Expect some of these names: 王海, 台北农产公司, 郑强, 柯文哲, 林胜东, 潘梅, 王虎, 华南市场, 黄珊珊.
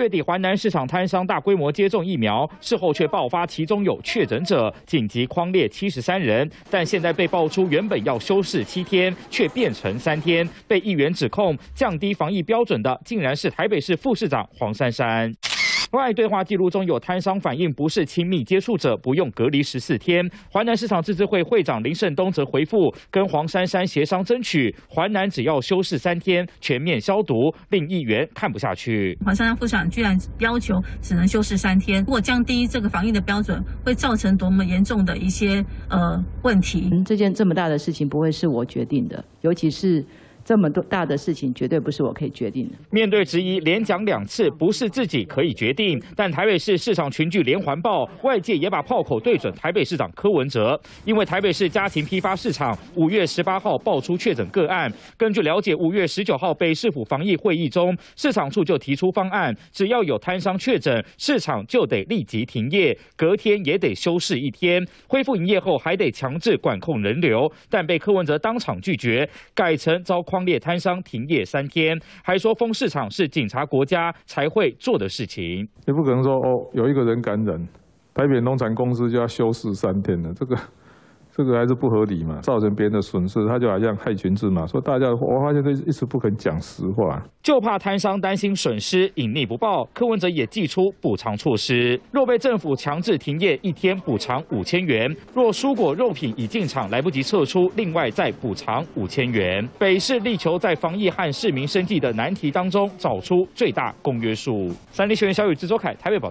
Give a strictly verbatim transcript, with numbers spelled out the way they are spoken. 月底华南市场摊商大规模接种疫苗，事后却爆发其中有确诊者，紧急匡列七十三人。但现在被爆出原本要休市七天，却变成三天，被议员指控降低防疫标准的，竟然是台北市副市长黄珊珊。 外对话记录中有摊商反映，不是亲密接触者，不用隔离十四天。华南市场自治会会长林胜东则回复，跟黄珊珊协商争取，华南只要休市三天，全面消毒，令议员看不下去。黄珊珊副市长居然要求只能休市三天，如果降低这个防疫的标准，会造成多么严重的一些呃问题、嗯？这件这么大的事情不会是我决定的，尤其是。 这么多大的事情，绝对不是我可以决定的。面对质疑，连讲两次不是自己可以决定，但台北市市场群聚连环爆，外界也把炮口对准台北市长柯文哲，因为台北市家禽批发市场五月十八号爆出确诊个案。根据了解，五月十九号北市府防疫会议中，市场处就提出方案，只要有摊商确诊，市场就得立即停业，隔天也得休市一天，恢复营业后还得强制管控人流，但被柯文哲当场拒绝，改成遭匡。 列摊商停业三天，还说封市场是警察国家才会做的事情。也不可能说哦，有一个人感染，台北农产公司就要休市三天了，这个这个还是不合理嘛，造成别人的损失，他就好像害群之马。说大家，我发现他一直不肯讲实话，就怕摊商担心损失隐匿不报。柯文哲也祭出补偿措施，若被政府强制停业一天，补偿五千元；若蔬果肉品已进场来不及撤出，另外再补偿五千元。北市力求在防疫和市民生计的难题当中找出最大公约数。三立新闻小雨制作凯台北报。